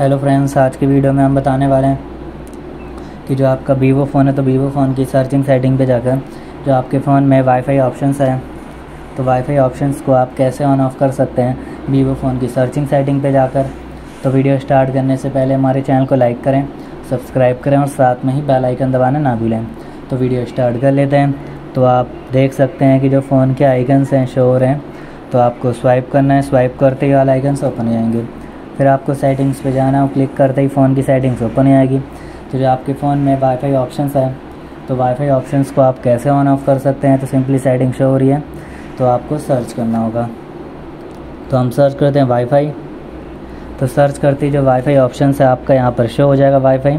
Hello friends, आज की video में हम बताने वाले हैं कि जो आपका वीवो फ़ोन है तो वीवो फ़ोन की सर्चिंग सेटिंग पे जाकर जो आपके फ़ोन में वाईफाई ऑप्शंस हैं तो वाईफाई ऑप्शंस को आप कैसे ऑन ऑफ़ कर सकते हैं वीवो फ़ोन की सर्चिंग सेटिंग पे जाकर। तो वीडियो स्टार्ट करने से पहले हमारे चैनल को लाइक करें, सब्सक्राइब करें और साथ में ही बेल आइकन दबाना ना भूलें। तो वीडियो स्टार्ट कर लेते हैं। तो आप देख सकते हैं कि जो फ़ोन के आइकन्स हैं शो हो रहे हैं, तो आपको स्वाइप करना है। स्वाइप करते ही वाले आइकन्स ओपन हो जाएंगे, फिर आपको सेटिंग्स पे जाना है और क्लिक करते ही फ़ोन की सेटिंग्स ओपन ही आएगी। तो जो आपके फ़ोन में वाईफाई ऑप्शंस है तो वाईफाई ऑप्शंस को आप कैसे ऑन ऑफ़ कर सकते हैं, तो सिंपली सेटिंग शो हो रही है तो आपको सर्च करना होगा। तो हम सर्च करते हैं वाईफाई, तो सर्च करते ही जो वाईफाई ऑप्शंस है आपका यहाँ पर शो हो जाएगा वाईफाई,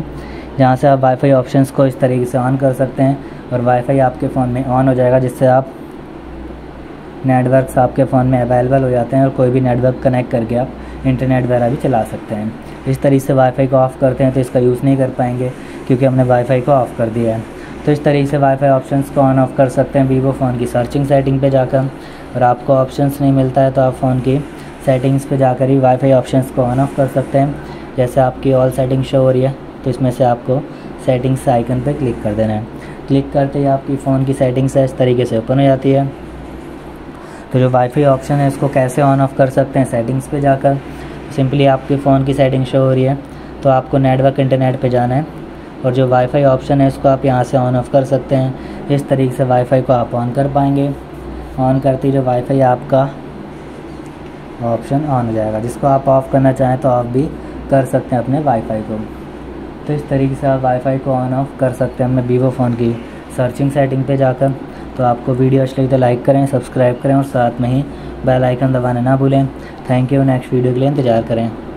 जहाँ से आप वाईफाई ऑप्शंस को इस तरीके से ऑन कर सकते हैं और वाईफाई आपके फ़ोन में ऑन हो जाएगा, जिससे आप नेटवर्क्स आपके फ़ोन में अवेलेबल हो जाते हैं और कोई भी नेटवर्क कनेक्ट करके आप इंटरनेट वगैरह भी चला सकते हैं। इस तरीके से वाईफाई को ऑफ़ करते हैं तो इसका यूज़ नहीं कर पाएंगे क्योंकि हमने वाईफाई को ऑफ़ कर दिया है। तो इस तरीके से वाईफाई ऑप्शंस को ऑन ऑफ़ कर सकते हैं वीवो फ़ोन की सर्चिंग सेटिंग पे जाकर। और आपको ऑप्शंस नहीं मिलता है तो आप फ़ोन की सेटिंग्स पे जाकर ही वाईफाई ऑप्शंस को ऑन ऑफ़ कर सकते हैं। जैसे आपकी ऑल सेटिंग शो हो रही है तो इसमें से आपको सेटिंग्स आइकन पर क्लिक कर देना है। क्लिक करते ही आपकी फ़ोन की सेटिंग्स इस तरीके से ओपन हो जाती है। तो जो वाईफाई ऑप्शन है इसको कैसे ऑन ऑफ़ कर सकते हैं सेटिंग्स पे जाकर, सिंपली आपके फ़ोन की सेटिंग शो हो रही है तो आपको नेटवर्क इंटरनेट पे जाना है और जो वाईफाई ऑप्शन है इसको आप यहाँ से ऑन ऑफ़ कर सकते हैं। इस तरीके से वाईफाई को आप ऑन कर पाएंगे। ऑन करते ही जो वाईफाई आपका ऑप्शन ऑन हो जाएगा, जिसको आप ऑफ़ करना चाहें तो आप भी कर सकते हैं अपने वाईफाई को। तो इस तरीके से आप वाईफाई को ऑन ऑफ़ कर सकते हैं अपने वीवो फ़ोन की सर्चिंग सेटिंग पर जाकर। तो आपको वीडियो अच्छी लगी तो लाइक करें, सब्सक्राइब करें और साथ में ही बेल आइकन दबाना ना भूलें। Thank you. नेक्स्ट वीडियो के लिए इंतज़ार करें।